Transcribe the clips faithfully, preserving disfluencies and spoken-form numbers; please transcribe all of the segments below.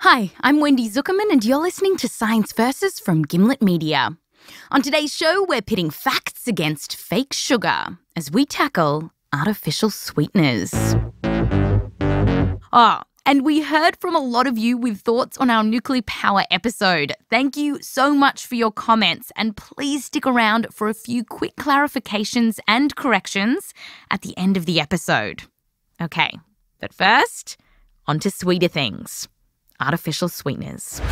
Hi, I'm Wendy Zuckerman and you're listening to Science Versus from Gimlet Media. On today's show, we're pitting facts against fake sugar as we tackle artificial sweeteners. Oh, and we heard from a lot of you with thoughts on our nuclear power episode. Thank you so much for your comments and please stick around for a few quick clarifications and corrections at the end of the episode. Okay, but first, on to sweeter things. Artificial sweeteners.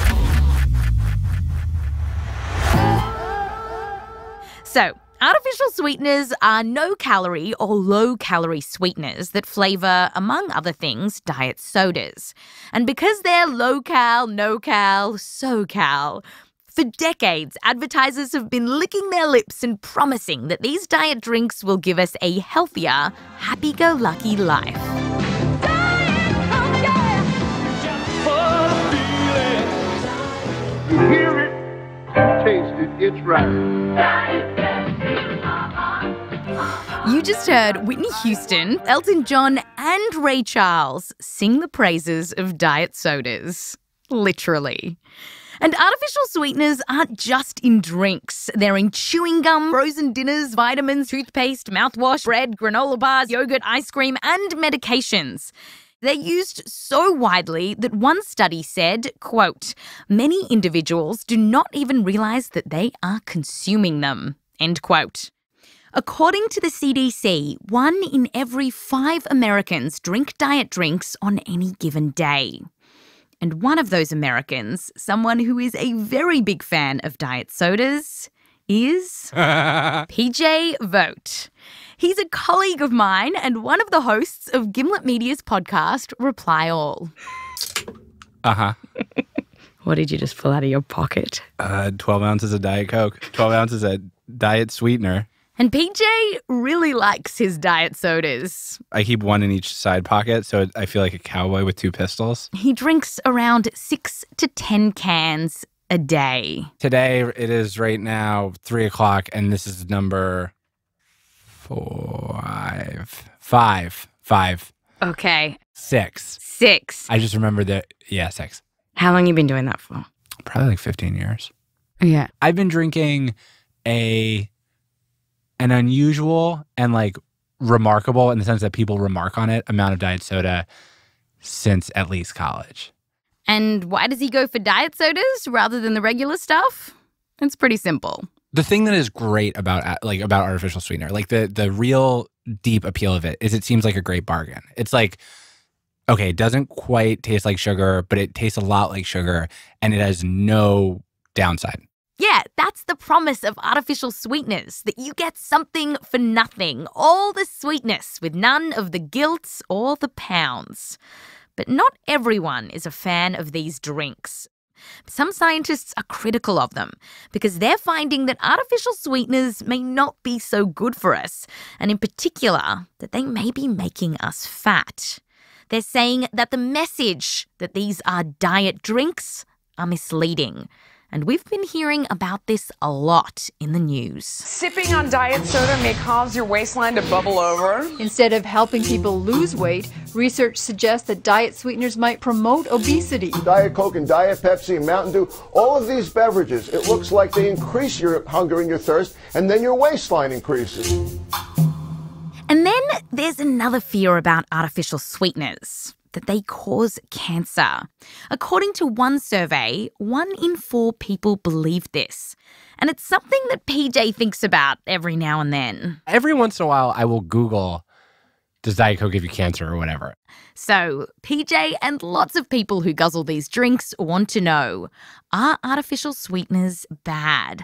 So, artificial sweeteners are no-calorie or low-calorie sweeteners that flavour, among other things, diet sodas. And because they're low-cal, no-cal, so-cal, for decades, advertisers have been licking their lips and promising that these diet drinks will give us a healthier, happy-go-lucky life. Hear it, taste it, it's right. You just heard Whitney Houston, Elton John and Ray Charles sing the praises of diet sodas. Literally. And artificial sweeteners aren't just in drinks. They're in chewing gum, frozen dinners, vitamins, toothpaste, mouthwash, bread, granola bars, yogurt, ice cream and medications. They're used so widely that one study said, quote, many individuals do not even realise that they are consuming them, end quote. According to the C D C, one in every five Americans drink diet drinks on any given day. And one of those Americans, someone who is a very big fan of diet sodas, is P J Vogt. He's a colleague of mine and one of the hosts of Gimlet Media's podcast, Reply All. Uh-huh. What did you just pull out of your pocket? Uh, twelve ounces of Diet Coke, twelve ounces of diet sweetener. And P J really likes his diet sodas. I keep one in each side pocket, so I feel like a cowboy with two pistols. He drinks around six to ten cans a day. Today, it is right now three o'clock, and this is number five. Five. Five. Okay. Six. Six. I just remember that. Yeah, six. How long you been doing that for? Probably like fifteen years. Yeah. I've been drinking a an unusual and like remarkable, in the sense that people remark on it, amount of diet soda since at least college. And why does he go for diet sodas rather than the regular stuff? It's pretty simple. The thing that is great about like about artificial sweetener, like the the real deep appeal of it, is it seems like a great bargain. It's like, okay, it doesn't quite taste like sugar, but it tastes a lot like sugar, and it has no downside. Yeah, that's the promise of artificial sweeteners, that you get something for nothing, all the sweetness with none of the guilt or the pounds. But not everyone is a fan of these drinks. Some scientists are critical of them because they're finding that artificial sweeteners may not be so good for us, and in particular, that they may be making us fat. They're saying that the message that these are diet drinks are misleading. And we've been hearing about this a lot in the news. Sipping on diet soda may cause your waistline to bubble over. Instead of helping people lose weight, research suggests that diet sweeteners might promote obesity. Diet Coke and Diet Pepsi and Mountain Dew, all of these beverages, it looks like they increase your hunger and your thirst, and then your waistline increases. And then there's another fear about artificial sweeteners, that they cause cancer. According to one survey, one in four people believe this. And it's something that P J thinks about every now and then. Every once in a while, I will Google, does Diet Coke give you cancer or whatever? So P J and lots of people who guzzle these drinks want to know, are artificial sweeteners bad?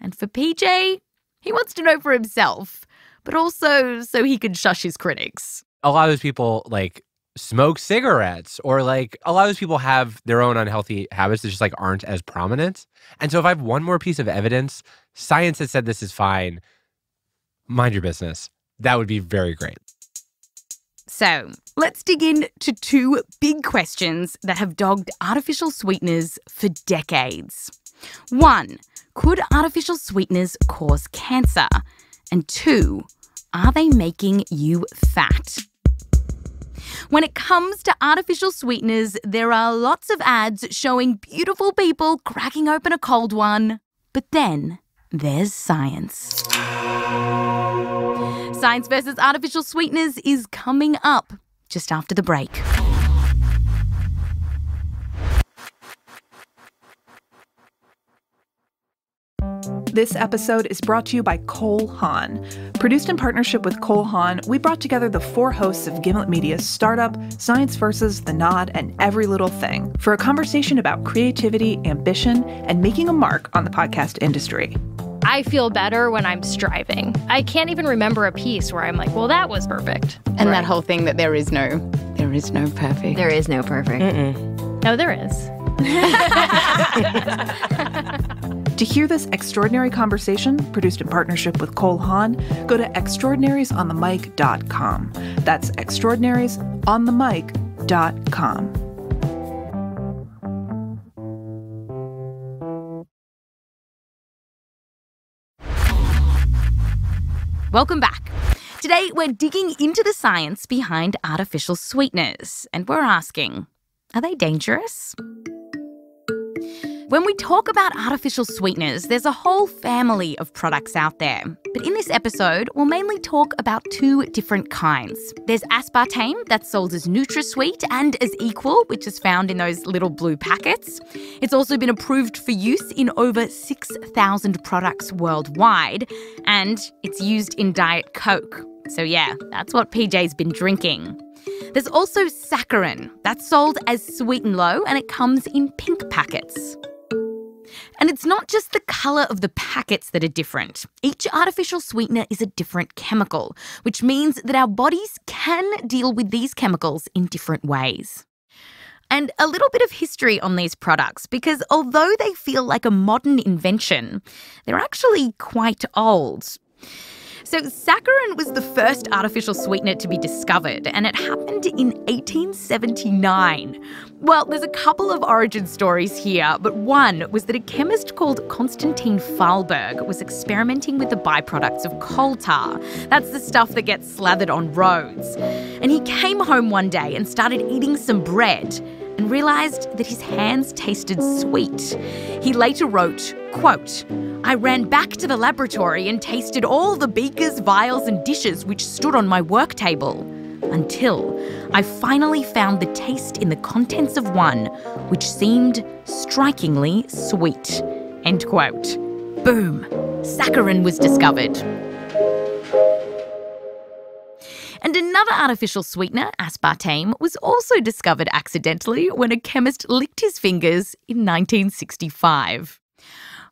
And for P J, he wants to know for himself, but also so he can shush his critics. A lot of those people, like, smoke cigarettes, or like a lot of those people have their own unhealthy habits that just like aren't as prominent. And so if I have one more piece of evidence, science has said this is fine, mind your business. That would be very great. So let's dig into two big questions that have dogged artificial sweeteners for decades. One, could artificial sweeteners cause cancer? And two, are they making you fat? When it comes to artificial sweeteners, there are lots of ads showing beautiful people cracking open a cold one. But then there's science. Science versus artificial sweeteners is coming up just after the break. This episode is brought to you by Cole Haan. Produced in partnership with Cole Haan, we brought together the four hosts of Gimlet Media's Startup, Science Versus, The Nod, and Every Little Thing for a conversation about creativity, ambition, and making a mark on the podcast industry. I feel better when I'm striving. I can't even remember a piece where I'm like, well, that was perfect. And right. That whole thing that there is no, there is no perfect. There is no perfect. Mm-mm. No, there is. To hear this extraordinary conversation, produced in partnership with Cole Haan, go to extraordinaries on the mic dot com. That's extraordinaries on the mic dot com. Welcome back. Today, we're digging into the science behind artificial sweeteners, and we're asking, are they dangerous? When we talk about artificial sweeteners, there's a whole family of products out there. But in this episode, we'll mainly talk about two different kinds. There's aspartame, that's sold as NutraSweet, and as Equal, which is found in those little blue packets. It's also been approved for use in over six thousand products worldwide, and it's used in Diet Coke. So yeah, that's what P J's been drinking. There's also saccharin, that's sold as Sweet'n Low, and it comes in pink packets. And it's not just the colour of the packets that are different. Each artificial sweetener is a different chemical, which means that our bodies can deal with these chemicals in different ways. And a little bit of history on these products, because although they feel like a modern invention, they're actually quite old. So saccharin was the first artificial sweetener to be discovered, and it happened in eighteen seventy-nine. Well, there's a couple of origin stories here, but one was that a chemist called Konstantin Fahlberg was experimenting with the byproducts of coal tar. That's the stuff that gets slathered on roads. And he came home one day and started eating some bread and realised that his hands tasted sweet. He later wrote, quote, I ran back to the laboratory and tasted all the beakers, vials and dishes which stood on my work table, until I finally found the taste in the contents of one which seemed strikingly sweet, end quote. Boom, saccharin was discovered. And another artificial sweetener, aspartame, was also discovered accidentally when a chemist licked his fingers in nineteen sixty-five.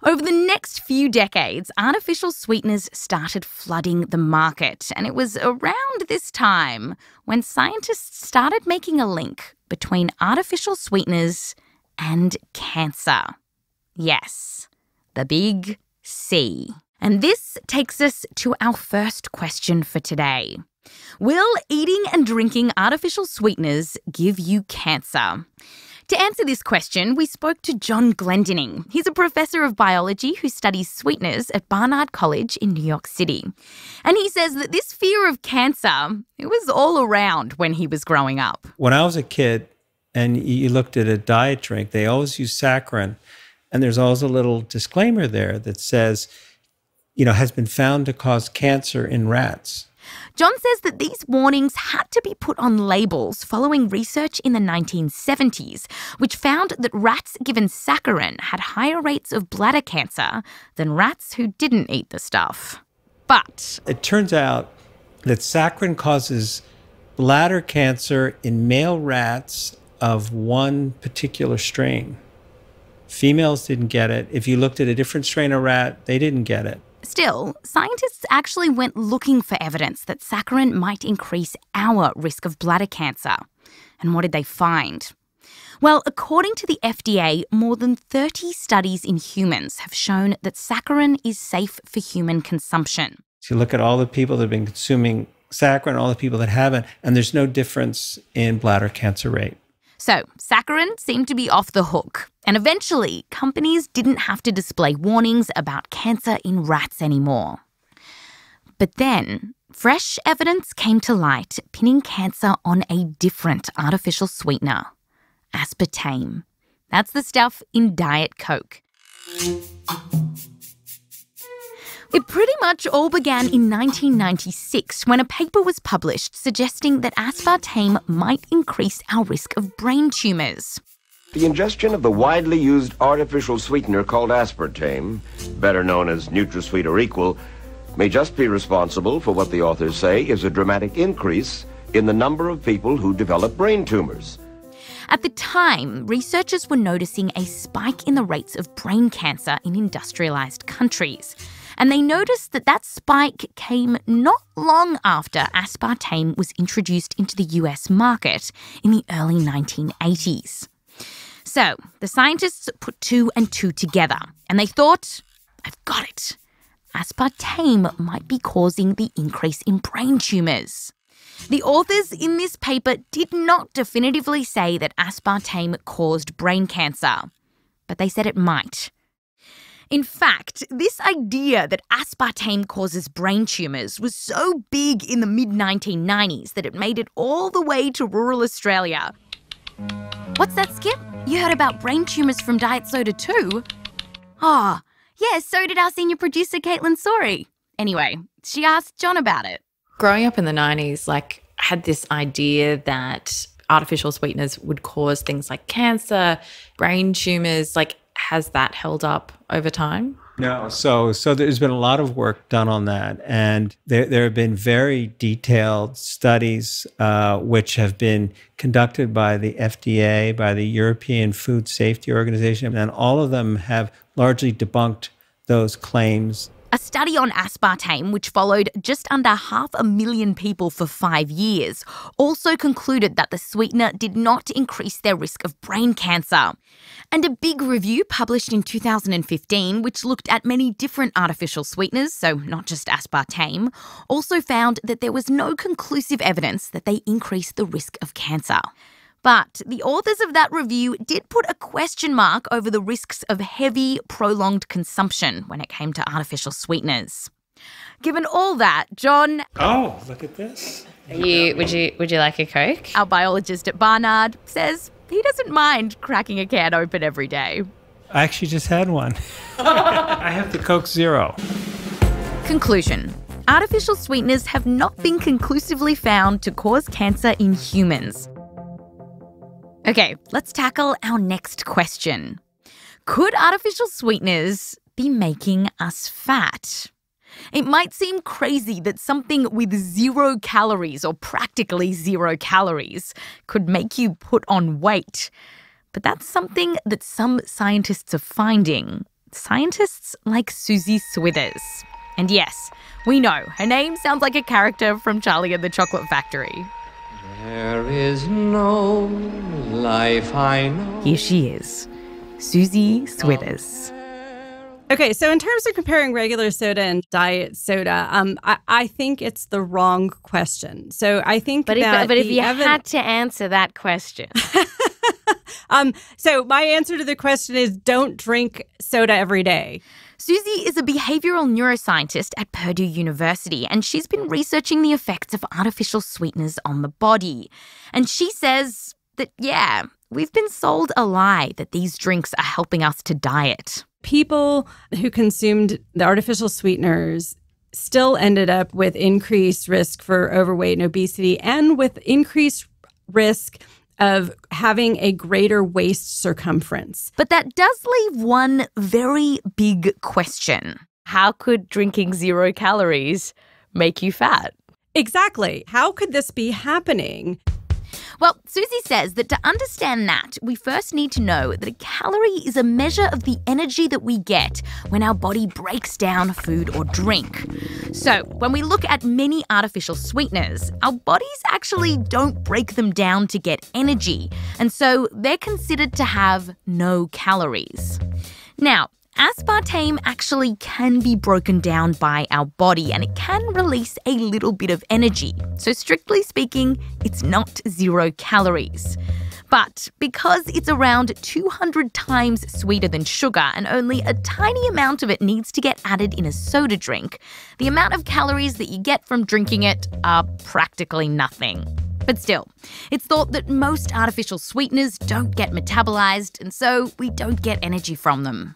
Over the next few decades, artificial sweeteners started flooding the market, and it was around this time when scientists started making a link between artificial sweeteners and cancer. Yes, the big C. And this takes us to our first question for today. Will eating and drinking artificial sweeteners give you cancer? To answer this question, we spoke to John Glendinning. He's a professor of biology who studies sweeteners at Barnard College in New York City. And he says that this fear of cancer, it was all around when he was growing up. When I was a kid and you looked at a diet drink, they always use saccharin. And there's always a little disclaimer there that says, you know, has been found to cause cancer in rats. John says that these warnings had to be put on labels following research in the nineteen seventies, which found that rats given saccharin had higher rates of bladder cancer than rats who didn't eat the stuff. But it turns out that saccharin causes bladder cancer in male rats of one particular strain. Females didn't get it. If you looked at a different strain of rat, they didn't get it. Still, scientists actually went looking for evidence that saccharin might increase our risk of bladder cancer. And what did they find? Well, according to the F D A, more than thirty studies in humans have shown that saccharin is safe for human consumption. If you look at all the people that have been consuming saccharin, all the people that haven't, and there's no difference in bladder cancer rate. So saccharin seemed to be off the hook. And eventually, companies didn't have to display warnings about cancer in rats anymore. But then Fresh evidence came to light pinning cancer on a different artificial sweetener, aspartame. That's the stuff in Diet Coke. It pretty much all began in nineteen ninety-six when a paper was published suggesting that aspartame might increase our risk of brain tumours. The ingestion of the widely used artificial sweetener called aspartame, better known as NutraSweet or Equal, may just be responsible for what the authors say is a dramatic increase in the number of people who develop brain tumours. At the time, researchers were noticing a spike in the rates of brain cancer in industrialised countries. And they noticed that that spike came not long after aspartame was introduced into the U S market in the early nineteen eighties. So the scientists put two and two together and they thought, I've got it. Aspartame might be causing the increase in brain tumours. The authors in this paper did not definitively say that aspartame caused brain cancer, but they said it might. In fact, this idea that aspartame causes brain tumours was so big in the mid nineteen nineties that it made it all the way to rural Australia. What's that, Skip? You heard about brain tumours from diet soda too? Ah, oh, yeah, so did our senior producer Caitlin Sorey. Anyway, she asked John about it. Growing up in the nineties, like, I had this idea that artificial sweeteners would cause things like cancer, brain tumours, like, has that held up over time? No. So so there's been a lot of work done on that. And there, there have been very detailed studies uh, which have been conducted by the F D A, by the European Food Safety Organization, and all of them have largely debunked those claims. A study on aspartame, which followed just under half a million people for five years, also concluded that the sweetener did not increase their risk of brain cancer. And a big review published in two thousand fifteen, which looked at many different artificial sweeteners, so not just aspartame, also found that there was no conclusive evidence that they increase the risk of cancer. But the authors of that review did put a question mark over the risks of heavy, prolonged consumption when it came to artificial sweeteners. Given all that, John... Oh, look at this. You, would, you, would you like a Coke? Our biologist at Barnard says he doesn't mind cracking a can open every day. I actually just had one. I have the Coke Zero. Conclusion. Artificial sweeteners have not been conclusively found to cause cancer in humans. Okay, let's tackle our next question. Could artificial sweeteners be making us fat? It might seem crazy that something with zero calories or practically zero calories could make you put on weight, but that's something that some scientists are finding. Scientists like Susie Swithers. And yes, we know, her name sounds like a character from Charlie and the Chocolate Factory. There is no life I know. Here she is, Susie Swithers. Okay, so in terms of comparing regular soda and diet soda, um, I, I think it's the wrong question. So I think but that if, but if you had to answer that question. um, so my answer to the question is don't drink soda every day. Susie is a behavioural neuroscientist at Purdue University, and she's been researching the effects of artificial sweeteners on the body. And she says that, yeah, we've been sold a lie that these drinks are helping us to diet. People who consumed the artificial sweeteners still ended up with increased risk for overweight and obesity and with increased risk of having a greater waist circumference. But that does leave one very big question. How could drinking zero calories make you fat? Exactly. How could this be happening? Well, Susie says that to understand that, we first need to know that a calorie is a measure of the energy that we get when our body breaks down food or drink. So when we look at many artificial sweeteners, our bodies actually don't break them down to get energy, and so they're considered to have no calories. Now, aspartame actually can be broken down by our body and it can release a little bit of energy. So strictly speaking, it's not zero calories. But because it's around two hundred times sweeter than sugar and only a tiny amount of it needs to get added in a soda drink, the amount of calories that you get from drinking it are practically nothing. But still, it's thought that most artificial sweeteners don't get metabolized, and so we don't get energy from them.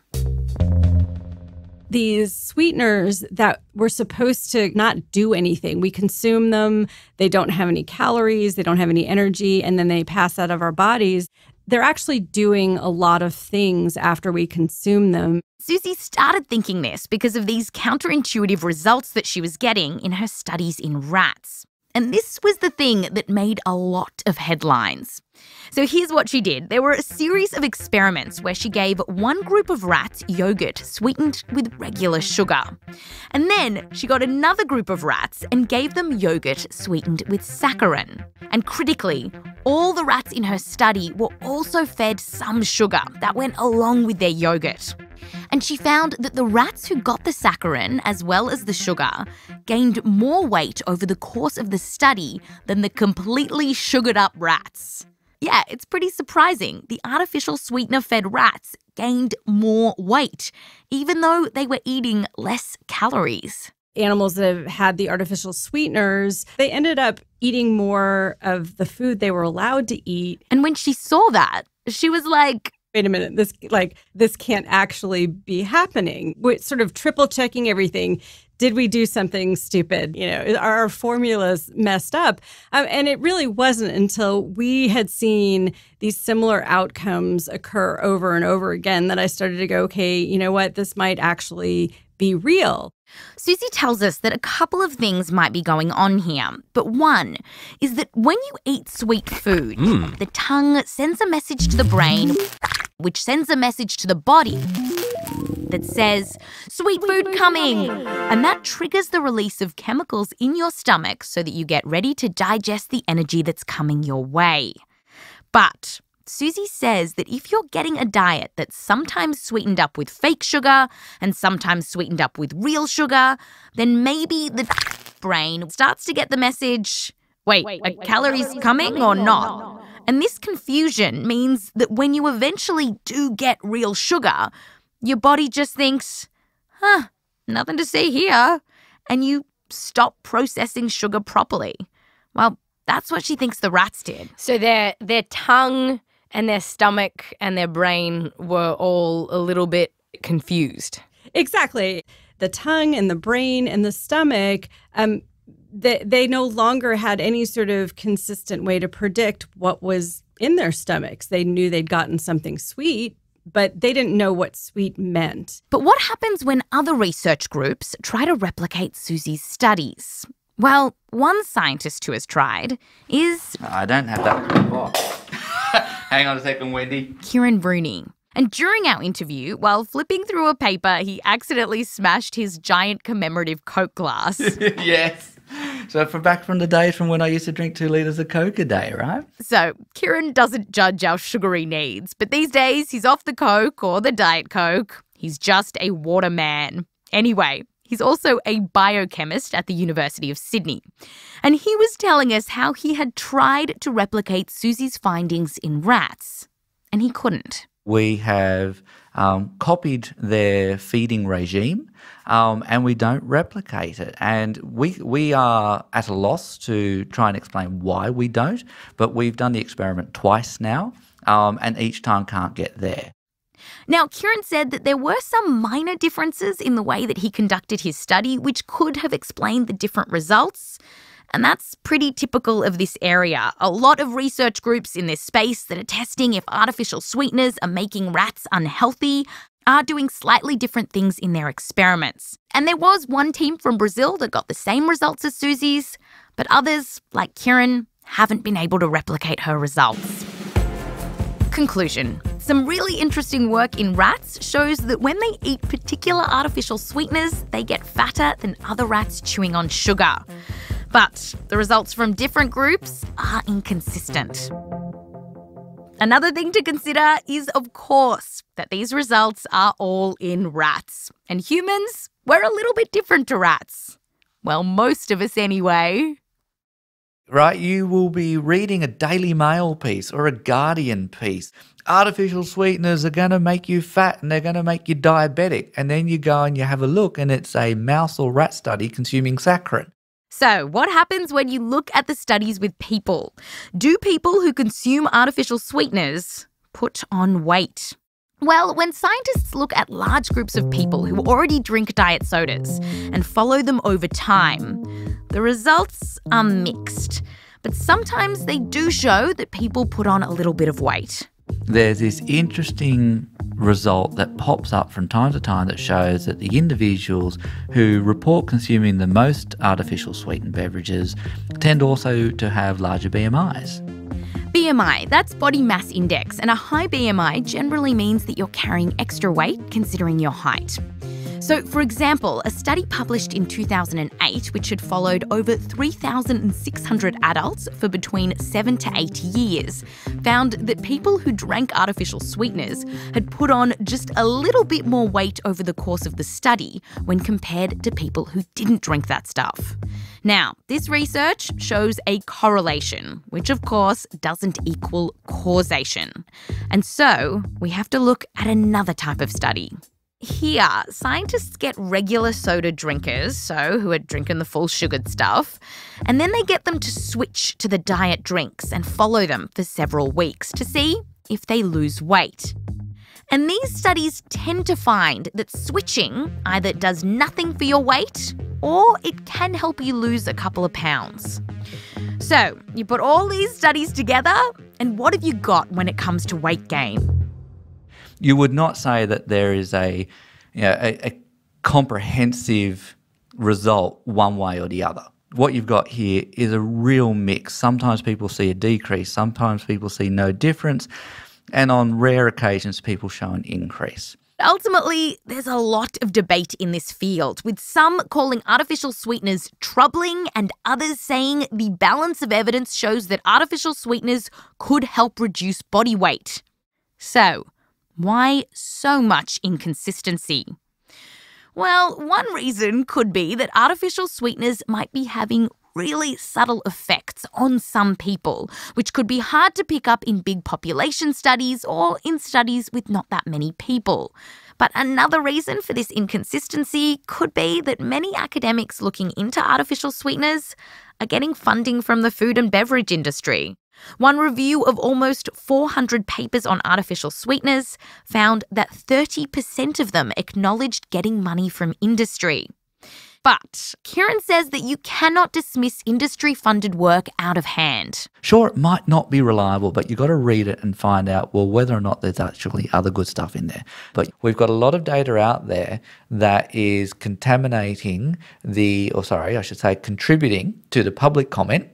These sweeteners that were supposed to not do anything, we consume them, they don't have any calories, they don't have any energy, and then they pass out of our bodies. They're actually doing a lot of things after we consume them. Susie started thinking this because of these counterintuitive results that she was getting in her studies in rats. And this was the thing that made a lot of headlines. So here's what she did. There were a series of experiments where she gave one group of rats yogurt sweetened with regular sugar. And then she got another group of rats and gave them yogurt sweetened with saccharin. And critically, all the rats in her study were also fed some sugar that went along with their yogurt. And she found that the rats who got the saccharin, as well as the sugar, gained more weight over the course of the study than the completely sugared up rats. Yeah, it's pretty surprising. The artificial sweetener-fed rats gained more weight, even though they were eating less calories. Animals that have had the artificial sweeteners, they ended up eating more of the food they were allowed to eat. And when she saw that, she was like, wait a minute, this like this can't actually be happening. We're sort of triple-checking everything. Did we do something stupid? You know, are our formulas messed up? Um, and it really wasn't until we had seen these similar outcomes occur over and over again that I started to go, okay, you know what, this might actually be real. Susie tells us that a couple of things might be going on here. But one is that when you eat sweet food, mm. the tongue sends a message to the brain, which sends a message to the body that says, sweet, sweet food, food coming. coming. And that triggers the release of chemicals in your stomach so that you get ready to digest the energy that's coming your way. But Susie says that if you're getting a diet that's sometimes sweetened up with fake sugar and sometimes sweetened up with real sugar, then maybe the brain starts to get the message, wait, wait, wait are wait, calories, calories coming, coming or not? Or not? And this confusion means that when you eventually do get real sugar, your body just thinks, huh, nothing to see here, and you stop processing sugar properly. Well, that's what she thinks the rats did. So their their tongue and their stomach and their brain were all a little bit confused. Exactly. The tongue and the brain and the stomach, um, they, they no longer had any sort of consistent way to predict what was in their stomachs. They knew they'd gotten something sweet, but they didn't know what sweet meant. But what happens when other research groups try to replicate Susie's studies? Well, one scientist who has tried is... I don't have that. Oh. Hang on a second, Wendy. Kieran Rooney. And during our interview, while flipping through a paper, he accidentally smashed his giant commemorative Coke glass. Yes. So from back from the days from when I used to drink two litres of Coke a day, right? So Kieran doesn't judge our sugary needs, but these days he's off the Coke or the Diet Coke. He's just a water man. Anyway, he's also a biochemist at the University of Sydney. And he was telling us how he had tried to replicate Susie's findings in rats, and he couldn't. We have um, copied their feeding regime um, and we don't replicate it. And we, we are at a loss to try and explain why we don't, but we've done the experiment twice now um, and each time can't get there. Now, Kieran said that there were some minor differences in the way that he conducted his study, which could have explained the different results. And that's pretty typical of this area. A lot of research groups in this space that are testing if artificial sweeteners are making rats unhealthy are doing slightly different things in their experiments. And there was one team from Brazil that got the same results as Susie's, but others, like Kieran, haven't been able to replicate her results. Conclusion. Some really interesting work in rats shows that when they eat particular artificial sweeteners, they get fatter than other rats chewing on sugar. But the results from different groups are inconsistent. Another thing to consider is, of course, that these results are all in rats. And humans, we're a little bit different to rats. Well, most of us anyway. right? You will be reading a Daily Mail piece or a Guardian piece. Artificial sweeteners are going to make you fat and they're going to make you diabetic. And then you go and you have a look and it's a mouse or rat study consuming saccharin. So what happens when you look at the studies with people? Do people who consume artificial sweeteners put on weight? Well, when scientists look at large groups of people who already drink diet sodas and follow them over time, the results are mixed. But sometimes they do show that people put on a little bit of weight. There's this interesting result that pops up from time to time that shows that the individuals who report consuming the most artificial sweetened beverages tend also to have larger B M Is. B M I, that's body mass index, and a high B M I generally means that you're carrying extra weight considering your height. So, for example, a study published in two thousand eight, which had followed over three thousand six hundred adults for between seven to eight years, found that people who drank artificial sweeteners had put on just a little bit more weight over the course of the study when compared to people who didn't drink that stuff. Now, this research shows a correlation, which of course doesn't equal causation. And so, we have to look at another type of study. Here, scientists get regular soda drinkers, so who are drinking the full sugared stuff, and then they get them to switch to the diet drinks and follow them for several weeks to see if they lose weight. And these studies tend to find that switching either does nothing for your weight or it can help you lose a couple of pounds. So, you put all these studies together, and what have you got when it comes to weight gain? You would not say that there is a, you know, a, a comprehensive result one way or the other. What you've got here is a real mix. Sometimes people see a decrease. Sometimes people see no difference. And on rare occasions, people show an increase. Ultimately, there's a lot of debate in this field, with some calling artificial sweeteners troubling and others saying the balance of evidence shows that artificial sweeteners could help reduce body weight. So, why so much inconsistency? Well, one reason could be that artificial sweeteners might be having really subtle effects on some people, which could be hard to pick up in big population studies or in studies with not that many people. But another reason for this inconsistency could be that many academics looking into artificial sweeteners are getting funding from the food and beverage industry. One review of almost four hundred papers on artificial sweeteners found that thirty percent of them acknowledged getting money from industry. But Kieran says that you cannot dismiss industry-funded work out of hand. Sure, it might not be reliable, but you've got to read it and find out, well, whether or not there's actually other good stuff in there. But we've got a lot of data out there that is contaminating the, or sorry, I should say contributing to the public comment,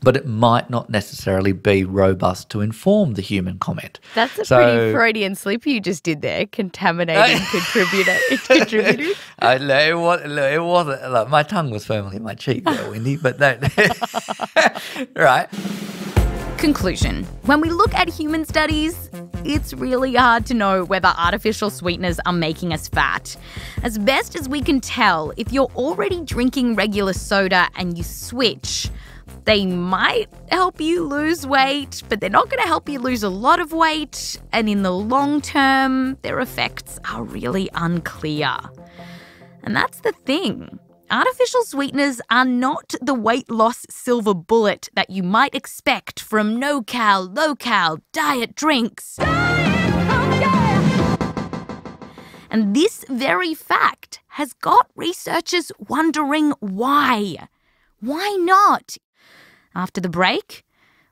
but it might not necessarily be robust to inform the human comment. That's a so, pretty Freudian slip you just did there, contaminating, contributing. contributing. I know it, it wasn't, like, my tongue was firmly in my cheek there, Wendy, but no. Right. Conclusion. When we look at human studies, it's really hard to know whether artificial sweeteners are making us fat. As best as we can tell, if you're already drinking regular soda and you switch, they might help you lose weight, but they're not going to help you lose a lot of weight. And in the long term, their effects are really unclear. And that's the thing. Artificial sweeteners are not the weight loss silver bullet that you might expect from no-cal, low-cal diet drinks. Diet! Oh, yeah! And this very fact has got researchers wondering why. Why not? After the break,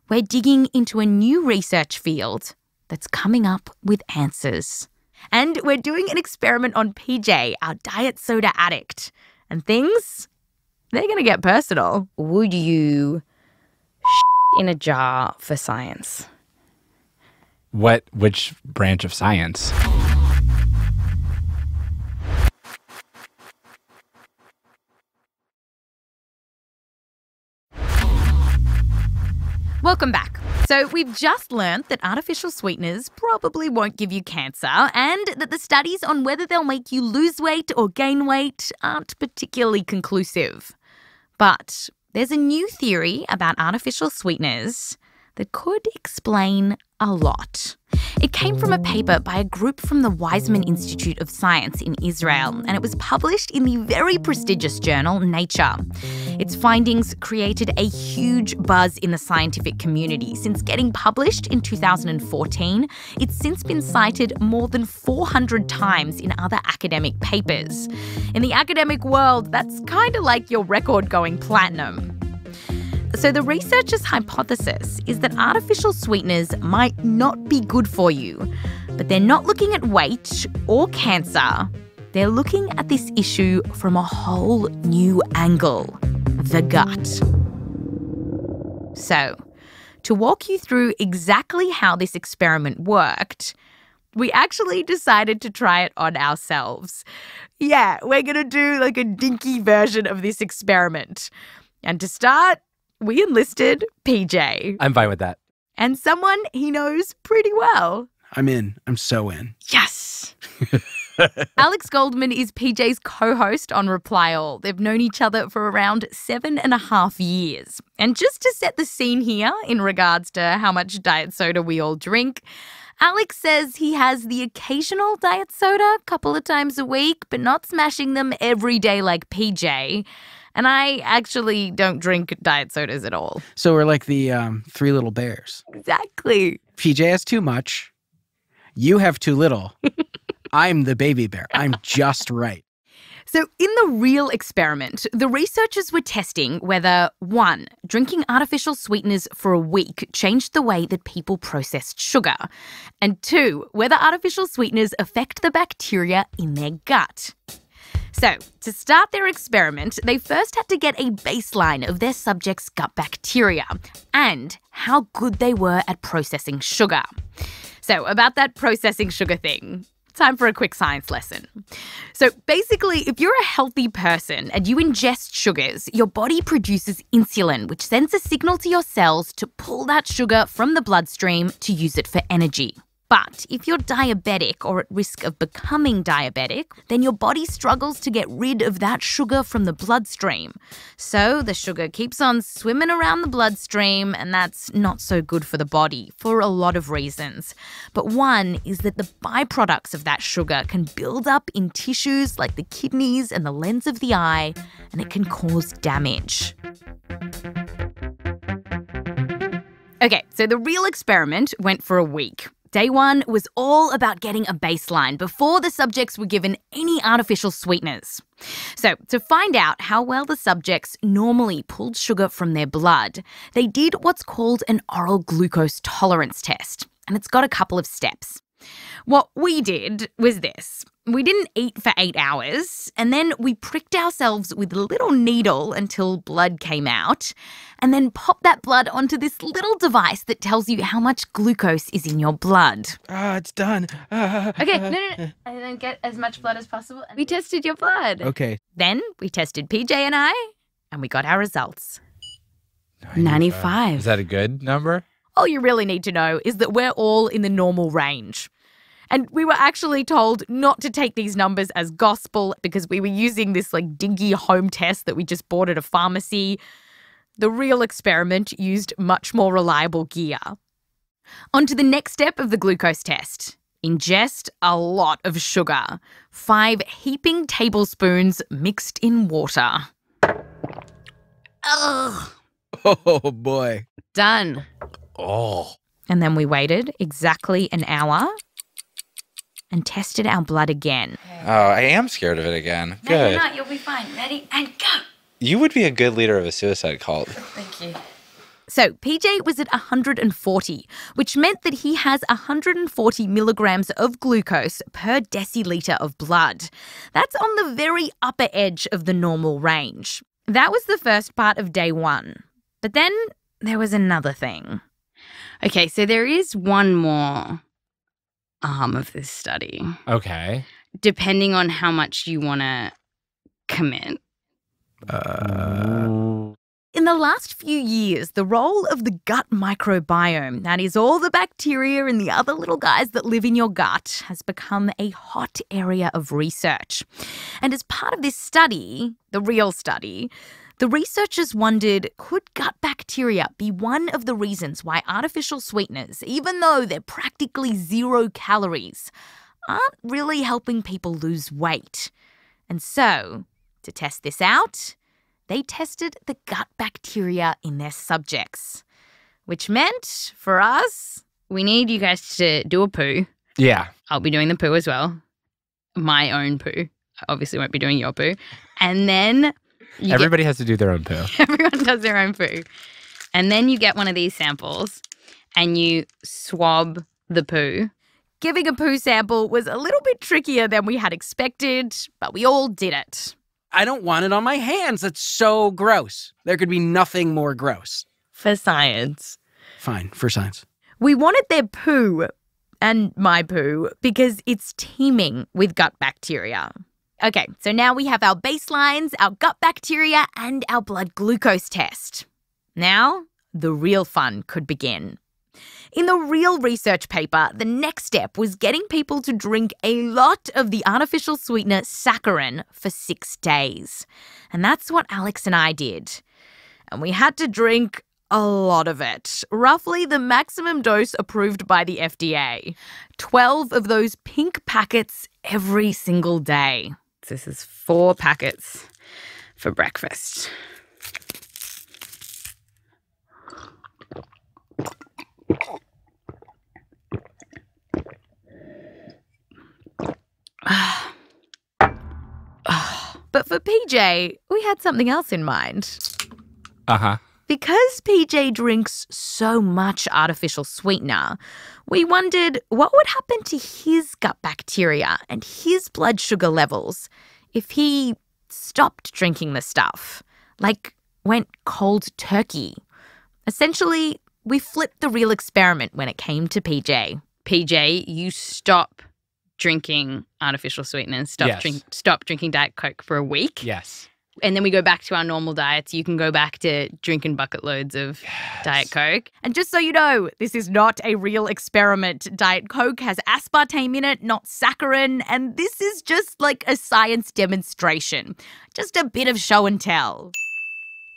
we're digging into a new research field that's coming up with answers. And we're doing an experiment on P J, our diet soda addict. And things, they're going to get personal. Would you shit in a jar for science? What? Which branch of science? Welcome back. So we've just learnt that artificial sweeteners probably won't give you cancer and that the studies on whether they'll make you lose weight or gain weight aren't particularly conclusive. But there's a new theory about artificial sweeteners that could explain a lot. It came from a paper by a group from the Weizmann Institute of Science in Israel, and it was published in the very prestigious journal Nature. Its findings created a huge buzz in the scientific community. Since getting published in two thousand fourteen, it's since been cited more than four hundred times in other academic papers. In the academic world, that's kind of like your record going platinum. So the researchers' hypothesis is that artificial sweeteners might not be good for you, but they're not looking at weight or cancer. They're looking at this issue from a whole new angle, the gut. So, to walk you through exactly how this experiment worked, we actually decided to try it on ourselves. Yeah, we're going to do like a dinky version of this experiment. And to start, we enlisted P J. I'm fine with that. And someone he knows pretty well. I'm in. I'm so in. Yes. Alex Goldman is P J's co-host on Reply All. They've known each other for around seven and a half years. And just to set the scene here in regards to how much diet soda we all drink, Alex says he has the occasional diet soda a couple of times a week, but not smashing them every day like P J. And I actually don't drink diet sodas at all. So we're like the um, three little bears. Exactly. P J has too much. You have too little. I'm the baby bear. I'm just right. So in the real experiment, the researchers were testing whether, one, drinking artificial sweeteners for a week changed the way that people processed sugar, and two, whether artificial sweeteners affect the bacteria in their gut. So, to start their experiment, they first had to get a baseline of their subjects' gut bacteria and how good they were at processing sugar. So, about that processing sugar thing, time for a quick science lesson. So, basically, if you're a healthy person and you ingest sugars, your body produces insulin, which sends a signal to your cells to pull that sugar from the bloodstream to use it for energy. But if you're diabetic or at risk of becoming diabetic, then your body struggles to get rid of that sugar from the bloodstream. So the sugar keeps on swimming around the bloodstream, and that's not so good for the body for a lot of reasons. But one is that the byproducts of that sugar can build up in tissues like the kidneys and the lens of the eye, and it can cause damage. Okay, so the real experiment went for a week. Day one was all about getting a baseline before the subjects were given any artificial sweeteners. So, to find out how well the subjects normally pulled sugar from their blood, they did what's called an oral glucose tolerance test, and it's got a couple of steps. What we did was this. We didn't eat for eight hours, and then we pricked ourselves with a little needle until blood came out, and then popped that blood onto this little device that tells you how much glucose is in your blood. Ah, uh, it's done. Uh, okay, no, no, no. And then get as much blood as possible. We tested your blood. Okay. Then we tested P J and I, and we got our results. ninety-five. ninety-five. Is that a good number? All you really need to know is that we're all in the normal range. And we were actually told not to take these numbers as gospel because we were using this like dingy home test that we just bought at a pharmacy. The real experiment used much more reliable gear. On to the next step of the glucose test. Ingest a lot of sugar. Five heaping tablespoons mixed in water. Ugh. Oh, boy. Done. Oh. And then we waited exactly an hour and tested our blood again. Oh, I am scared of it again. No, good. You're not. You'll be fine. Ready and go. You would be a good leader of a suicide cult. Thank you. So P J was at one hundred forty, which meant that he has one hundred forty milligrams of glucose per deciliter of blood. That's on the very upper edge of the normal range. That was the first part of day one. But then there was another thing. Okay, so there is one more arm of this study. Okay. Depending on how much you want to commit. Uh... In the last few years, the role of the gut microbiome, that is all the bacteria and the other little guys that live in your gut, has become a hot area of research. And as part of this study, the real study, The researchers wondered, could gut bacteria be one of the reasons why artificial sweeteners, even though they're practically zero calories, aren't really helping people lose weight? And so, to test this out, they tested the gut bacteria in their subjects. Which meant, for us, we need you guys to do a poo. Yeah. I'll be doing the poo as well. My own poo. I obviously won't be doing your poo. And then... Everybody get, has to do their own poo. Everyone does their own poo. And then you get one of these samples and you swab the poo. Giving a poo sample was a little bit trickier than we had expected, but we all did it. I don't want it on my hands. That's so gross. There could be nothing more gross. For science. Fine, for science. We wanted their poo and my poo because it's teeming with gut bacteria. Okay, so now we have our baselines, our gut bacteria, and our blood glucose test. Now, the real fun could begin. In the real research paper, the next step was getting people to drink a lot of the artificial sweetener saccharin for six days. And that's what Alex and I did. And we had to drink a lot of it, roughly the maximum dose approved by the F D A. twelve of those pink packets every single day. This is four packets for breakfast. But for P J, we had something else in mind. Uh-huh. Because P J drinks so much artificial sweetener, we wondered what would happen to his gut bacteria and his blood sugar levels if he stopped drinking the stuff, like went cold turkey. Essentially, we flipped the real experiment when it came to P J. P J, you stop drinking artificial sweeteners, stop, yes. drink, stop drinking Diet Coke for a week. Yes. And then we go back to our normal diets. You can go back to drinking bucket loads of yes. Diet Coke. And just so you know, this is not a real experiment. Diet Coke has aspartame in it, not saccharin. And this is just like a science demonstration. Just a bit of show and tell.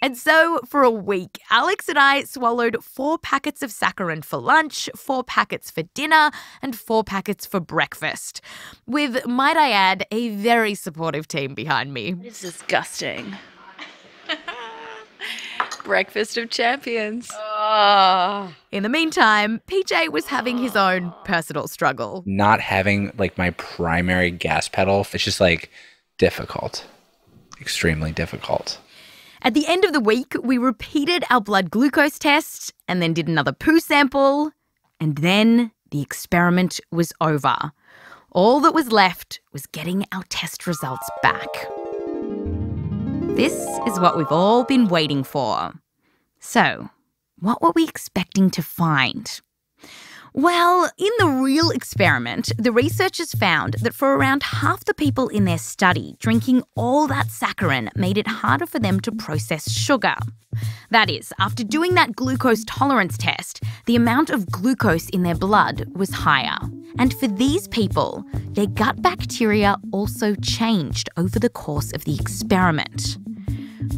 And so for a week, Alex and I swallowed four packets of saccharin for lunch, four packets for dinner, and four packets for breakfast. With, might I add, a very supportive team behind me. It's disgusting. Breakfast of champions. Oh. In the meantime, P J was having his own personal struggle. Not having, like, my primary gas pedal, it's just, like, difficult. Extremely difficult. At the end of the week, we repeated our blood glucose test and then did another poo sample. And then the experiment was over. All that was left was getting our test results back. This is what we've all been waiting for. So, what were we expecting to find? Well, in the real experiment, the researchers found that for around half the people in their study, drinking all that saccharin made it harder for them to process sugar. That is, after doing that glucose tolerance test, the amount of glucose in their blood was higher. And for these people, their gut bacteria also changed over the course of the experiment.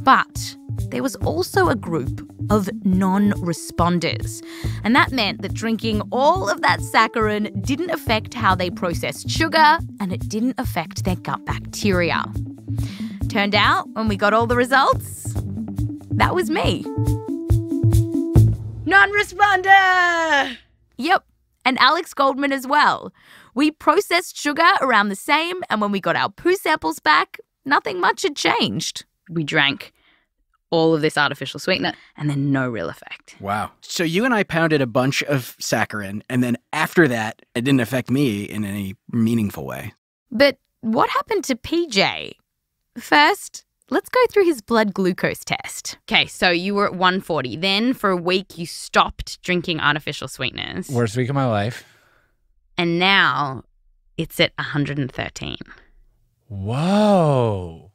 But there was also a group of non-responders. And that meant that drinking all of that saccharin didn't affect how they processed sugar and it didn't affect their gut bacteria. Turned out, when we got all the results, that was me. Non-responder! Yep, and Alex Goldman as well. We processed sugar around the same, and when we got our poo samples back, nothing much had changed. We drank all of this artificial sweetener, and then no real effect. Wow. So you and I pounded a bunch of saccharin, and then after that, it didn't affect me in any meaningful way. But what happened to P J? First, let's go through his blood glucose test. Okay, so you were at one forty. Then for a week, you stopped drinking artificial sweeteners. Worst week of my life. And now it's at one hundred thirteen. Whoa.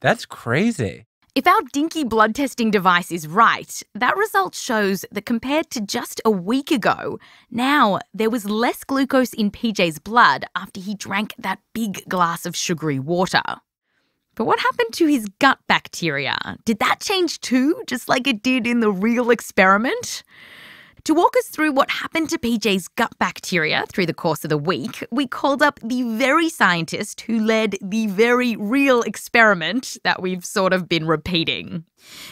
That's crazy. If our dinky blood testing device is right, that result shows that compared to just a week ago, now there was less glucose in P J's blood after he drank that big glass of sugary water. But what happened to his gut bacteria? Did that change too, just like it did in the real experiment? To walk us through what happened to P J's gut bacteria through the course of the week, we called up the very scientist who led the very real experiment that we've sort of been repeating.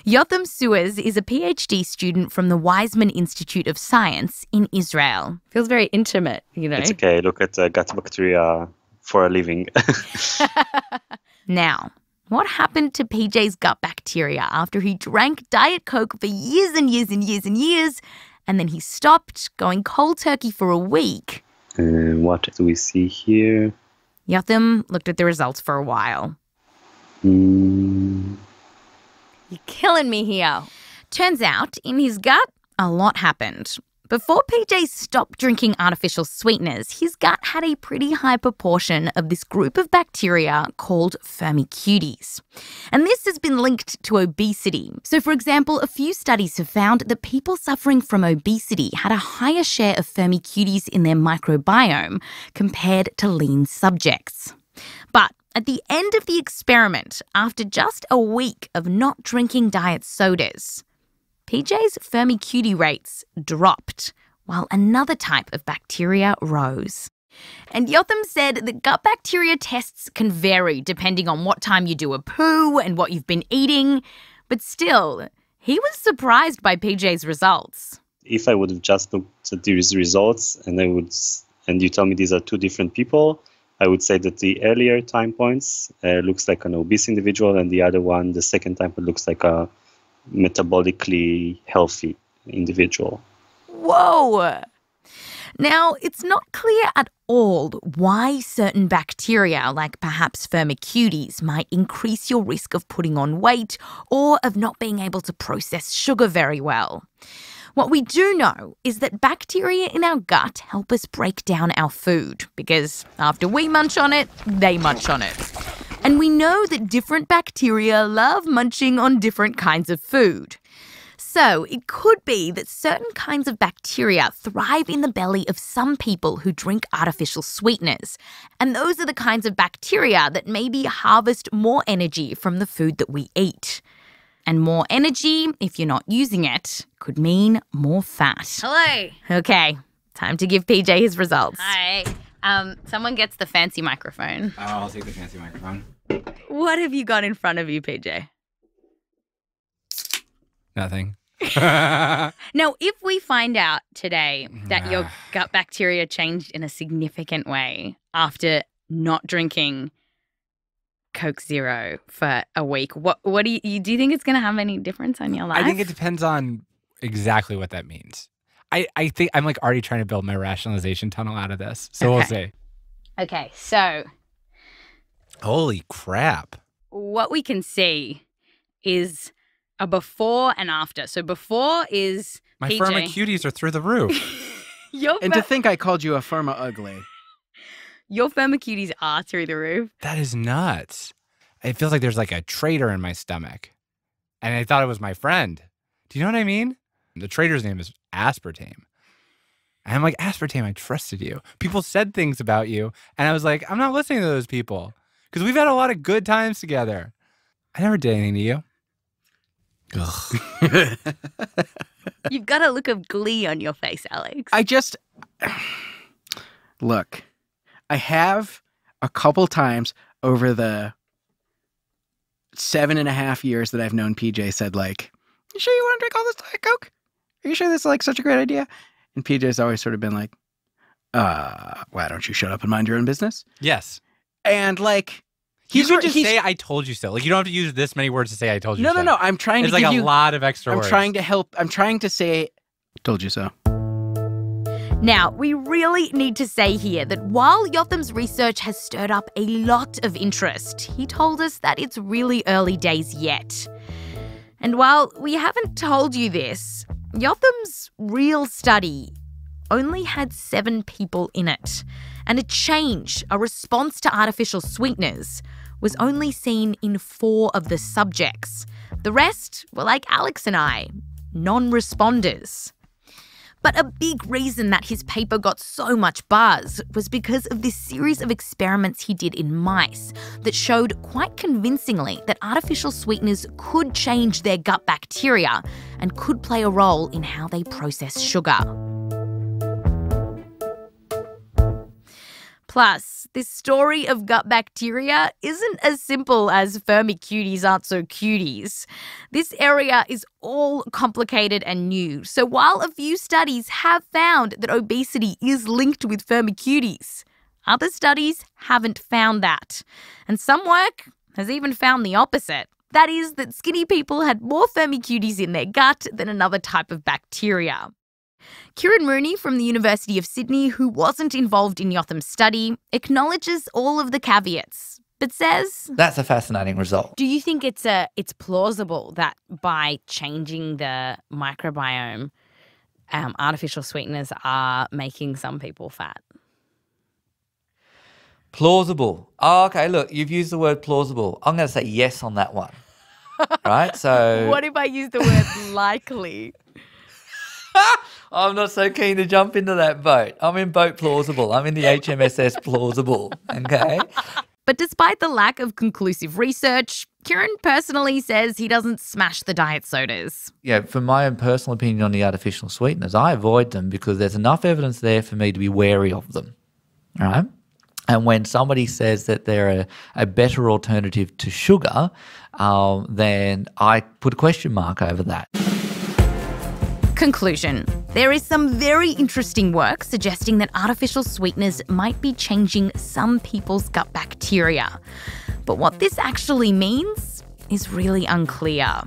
Jotham Suez is a PhD student from the Weizmann Institute of Science in Israel. Feels very intimate, you know. It's okay. Look at uh, gut bacteria for a living. Now, what happened to P J's gut bacteria after he drank Diet Coke for years and years and years and years, and then he stopped, going cold turkey for a week? Uh, what do we see here? Jotham looked at the results for a while. Mm. You're killing me here. Turns out, in his gut, a lot happened. Before P J stopped drinking artificial sweeteners, his gut had a pretty high proportion of this group of bacteria called Firmicutes. And this has been linked to obesity. So, for example, a few studies have found that people suffering from obesity had a higher share of Firmicutes in their microbiome compared to lean subjects. But at the end of the experiment, after just a week of not drinking diet sodas, P J's Firmicute rates dropped, while another type of bacteria rose. And Jotham said that gut bacteria tests can vary depending on what time you do a poo and what you've been eating. But still, he was surprised by P J's results. If I would have just looked at these results and I would, and you tell me these are two different people, I would say that the earlier time points uh, looks like an obese individual, and the other one, the second time, it looks like a metabolically healthy individual. Whoa! Now, it's not clear at all why certain bacteria, like perhaps Firmicutes, might increase your risk of putting on weight or of not being able to process sugar very well. What we do know is that bacteria in our gut help us break down our food, because after we munch on it, they munch on it. And we know that different bacteria love munching on different kinds of food. So it could be that certain kinds of bacteria thrive in the belly of some people who drink artificial sweeteners. And those are the kinds of bacteria that maybe harvest more energy from the food that we eat. And more energy, if you're not using it, could mean more fat. Hello. Okay, time to give P J his results. Hi. Um, someone gets the fancy microphone. Oh, I'll take the fancy microphone. What have you got in front of you, P J? Nothing. Now, if we find out today that your gut bacteria changed in a significant way after not drinking Coke Zero for a week, what what do you do? You think it's going to have any difference on your life? I think it depends on exactly what that means. I, I think I'm like already trying to build my rationalization tunnel out of this. So okay. We'll see. Okay, so. Holy crap. What we can see is a before and after. So before is my P J. Firmicuties are through the roof. And to think I called you a Firma ugly. Your Firmicuties are through the roof. That is nuts. It feels like there's like a traitor in my stomach. And I thought it was my friend. Do you know what I mean? The traitor's name is aspartame. And I'm like, aspartame, I trusted you. People said things about you. And I was like, I'm not listening to those people. Because we've had a lot of good times together. I never did anything to you. Ugh. You've got a look of glee on your face, Alex. I just... Look, I have a couple times over the seven and a half years that I've known P J said, like, you sure you want to drink all this Diet Coke? Are you sure this is, like, such a great idea? And P J's always sort of been like, uh, why don't you shut up and mind your own business? Yes. And, like... You could just say, I told you so. Like, you don't have to use this many words to say, I told you so. No, no, no. I'm trying to give you... There's, like, a lot of extra words. I'm trying to help. I'm trying to say, told you so. Now, we really need to say here that while Jotham's research has stirred up a lot of interest, he told us that it's really early days yet. And while we haven't told you this... Jotham's real study only had seven people in it, and a change, a response to artificial sweeteners, was only seen in four of the subjects. The rest were like Alex and I, non-responders. But a big reason that his paper got so much buzz was because of this series of experiments he did in mice that showed quite convincingly that artificial sweeteners could change their gut bacteria and could play a role in how they process sugar. Plus, this story of gut bacteria isn't as simple as Firmicuties aren't so cuties. This area is all complicated and new. So while a few studies have found that obesity is linked with Firmicuties, other studies haven't found that. And some work has even found the opposite. That is, that skinny people had more Firmicuties in their gut than another type of bacteria. Kieran Rooney from the University of Sydney, who wasn't involved in Jotham's study, acknowledges all of the caveats, but says... That's a fascinating result. Do you think it's a, it's plausible that by changing the microbiome, um, artificial sweeteners are making some people fat? Plausible. Oh, okay, look, you've used the word plausible. I'm going to say yes on that one. Right? So... What if I use the word likely? I'm not so keen to jump into that boat. I'm in boat plausible. I'm in the H M S S plausible, okay? But despite the lack of conclusive research, Kieran personally says he doesn't smash the diet sodas. Yeah, for my own personal opinion on the artificial sweeteners, I avoid them because there's enough evidence there for me to be wary of them, all right? And when somebody says that they're a, a better alternative to sugar, um, then I put a question mark over that. Conclusion. There is some very interesting work suggesting that artificial sweeteners might be changing some people's gut bacteria. But what this actually means is really unclear.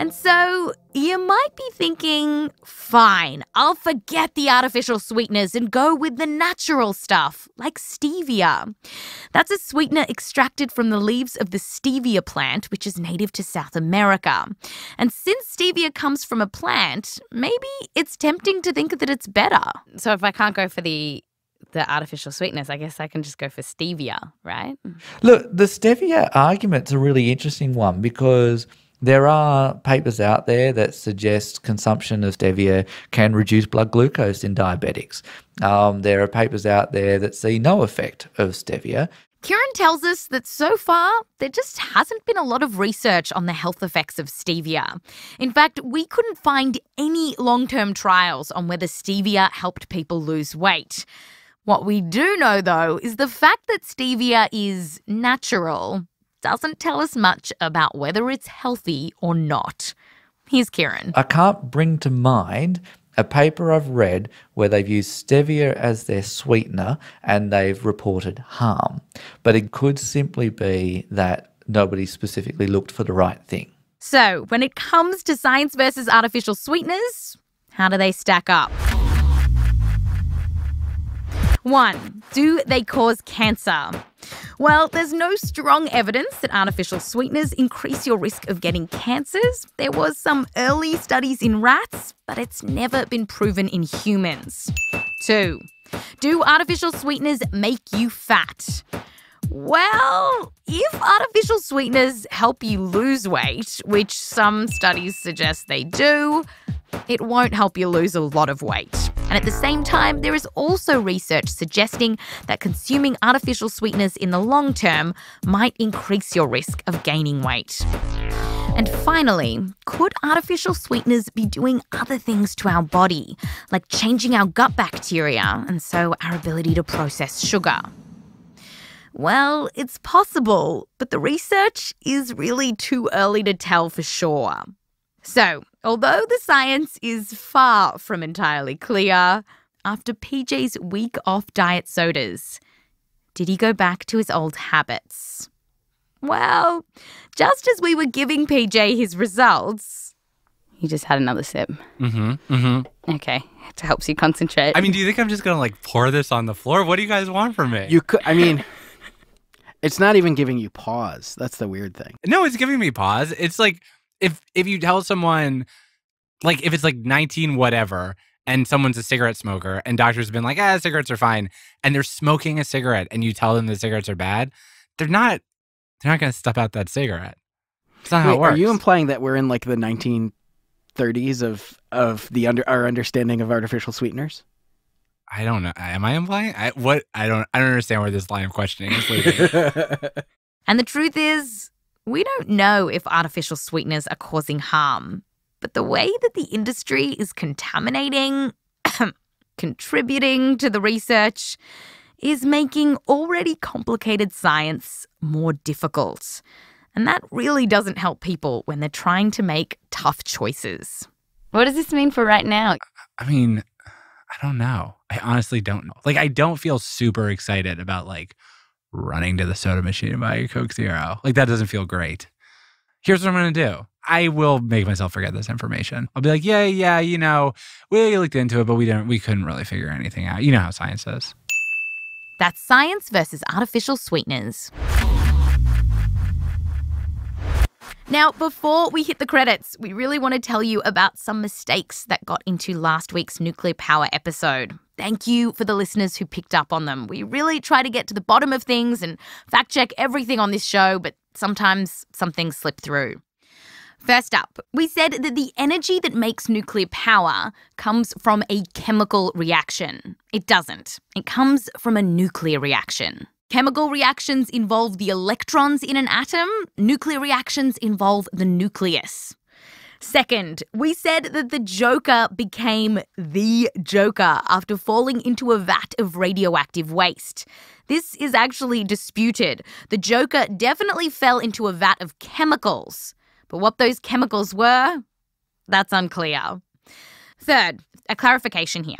And so you might be thinking, fine, I'll forget the artificial sweeteners and go with the natural stuff, like stevia. That's a sweetener extracted from the leaves of the stevia plant, which is native to South America. And since stevia comes from a plant, maybe it's tempting to think that it's better. So if I can't go for the the artificial sweetness, I guess I can just go for stevia, right? Look, the stevia argument's a really interesting one because... there are papers out there that suggest consumption of stevia can reduce blood glucose in diabetics. Um, there are papers out there that see no effect of stevia. Kieran tells us that so far there just hasn't been a lot of research on the health effects of stevia. In fact, we couldn't find any long-term trials on whether stevia helped people lose weight. What we do know, though, is the fact that stevia is natural doesn't tell us much about whether it's healthy or not. Here's Kieran. I can't bring to mind a paper I've read where they've used stevia as their sweetener and they've reported harm. But it could simply be that nobody specifically looked for the right thing. So when it comes to science versus artificial sweeteners, how do they stack up? One, do they cause cancer? Well, there's no strong evidence that artificial sweeteners increase your risk of getting cancers. There was some early studies in rats, but it's never been proven in humans. Two, do artificial sweeteners make you fat? Well, if artificial sweeteners help you lose weight, which some studies suggest they do, it won't help you lose a lot of weight. And at the same time, there is also research suggesting that consuming artificial sweeteners in the long term might increase your risk of gaining weight. And finally, could artificial sweeteners be doing other things to our body, like changing our gut bacteria and so our ability to process sugar? Well, it's possible, but the research is really too early to tell for sure. So, although the science is far from entirely clear, after P J's week off diet sodas, did he go back to his old habits? Well, just as we were giving P J his results, he just had another sip. Mm-hmm, mm-hmm. Okay, it helps you concentrate. I mean, do you think I'm just going to, like, pour this on the floor? What do you guys want from me? You could, I mean... It's not even giving you pause. That's the weird thing. No, it's giving me pause. It's like... If if you tell someone, like, if it's like nineteen whatever and someone's a cigarette smoker and doctors have been like, ah, cigarettes are fine, and they're smoking a cigarette and you tell them the cigarettes are bad, they're not they're not going to step out that cigarette. That's not Wait, how it works. Are you implying that we're in like the nineteen thirties of of the under our understanding of artificial sweeteners? I don't know. Am I implying? I, what? I don't. I don't understand where this line of questioning is leading. And the truth is, we don't know if artificial sweeteners are causing harm, but the way that the industry is contaminating, contributing to the research, is making already complicated science more difficult. And that really doesn't help people when they're trying to make tough choices. What does this mean for right now? I mean, I don't know. I honestly don't know. Like, I don't feel super excited about, like, running to the soda machine and buying a Coke Zero. Like, that doesn't feel great. Here's what I'm going to do. I will make myself forget this information. I'll be like, yeah, yeah, you know, we looked into it, but we didn't, we couldn't really figure anything out. You know how science is. That's Science Versus Artificial Sweeteners. Now, before we hit the credits, we really want to tell you about some mistakes that got into last week's nuclear power episode. Thank you for the listeners who picked up on them. We really try to get to the bottom of things and fact-check everything on this show, but sometimes some things slip through. First up, we said that the energy that makes nuclear power comes from a chemical reaction. It doesn't. It comes from a nuclear reaction. Chemical reactions involve the electrons in an atom. Nuclear reactions involve the nucleus. Second, we said that the Joker became the Joker after falling into a vat of radioactive waste. This is actually disputed. The Joker definitely fell into a vat of chemicals. But what those chemicals were, that's unclear. Third, a clarification here.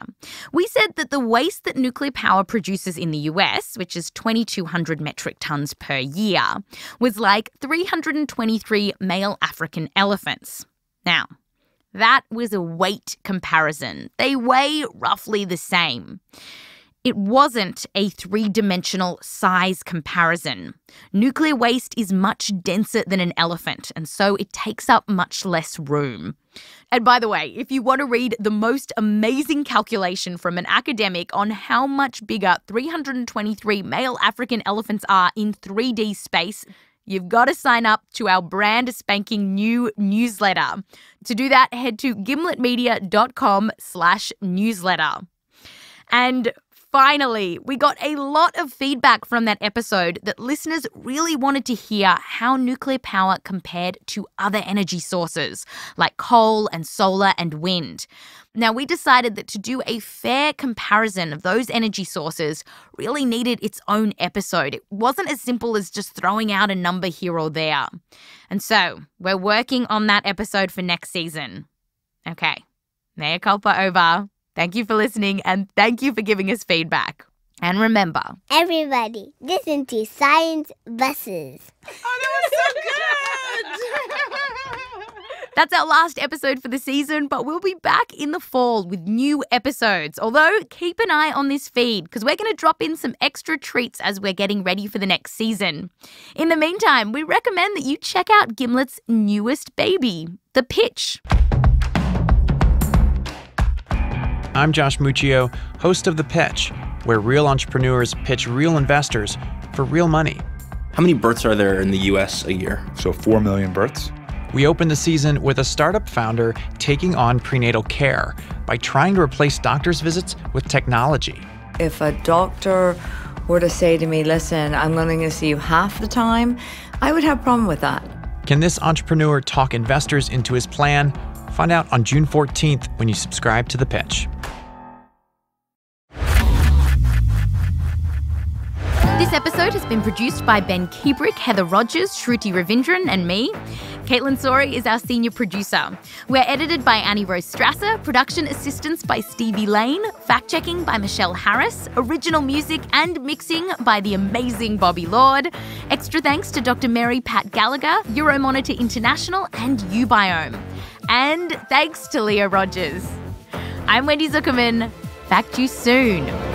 We said that the waste that nuclear power produces in the U S, which is twenty-two hundred metric tons per year, was like three hundred twenty-three male African elephants. Now, that was a weight comparison. They weigh roughly the same. It wasn't a three-dimensional size comparison. Nuclear waste is much denser than an elephant, and so it takes up much less room. And by the way, if you want to read the most amazing calculation from an academic on how much bigger three hundred twenty-three male African elephants are in three D space, you've got to sign up to our brand spanking new newsletter. To do that, head to gimletmedia.com slash newsletter. And finally, we got a lot of feedback from that episode that listeners really wanted to hear how nuclear power compared to other energy sources like coal and solar and wind. Now, we decided that to do a fair comparison of those energy sources really needed its own episode. It wasn't as simple as just throwing out a number here or there. And so we're working on that episode for next season. Okay, mea culpa over. Thank you for listening, and thank you for giving us feedback. And remember, everybody, listen to Science Versus. Oh, that was so good! That's our last episode for the season, but we'll be back in the fall with new episodes. Although, keep an eye on this feed, because we're going to drop in some extra treats as we're getting ready for the next season. In the meantime, we recommend that you check out Gimlet's newest baby, The Pitch. I'm Josh Muccio, host of The Pitch, where real entrepreneurs pitch real investors for real money. How many births are there in the U S a year? So four million births. We opened the season with a startup founder taking on prenatal care by trying to replace doctor's visits with technology. If a doctor were to say to me, listen, I'm going to see you half the time, I would have a problem with that. Can this entrepreneur talk investors into his plan? Find out on June fourteenth when you subscribe to The Pitch. This episode has been produced by Ben Kiebrick, Heather Rogers, Shruti Ravindran and me. Caitlin Sorey is our senior producer. We're edited by Annie Rose Strasser, production assistance by Stevie Lane, fact-checking by Michelle Harris, original music and mixing by the amazing Bobby Lord. Extra thanks to Doctor Mary Pat Gallagher, Euromonitor International and Ubiome. And thanks to Leah Rogers. I'm Wendy Zuckerman. Back to you soon.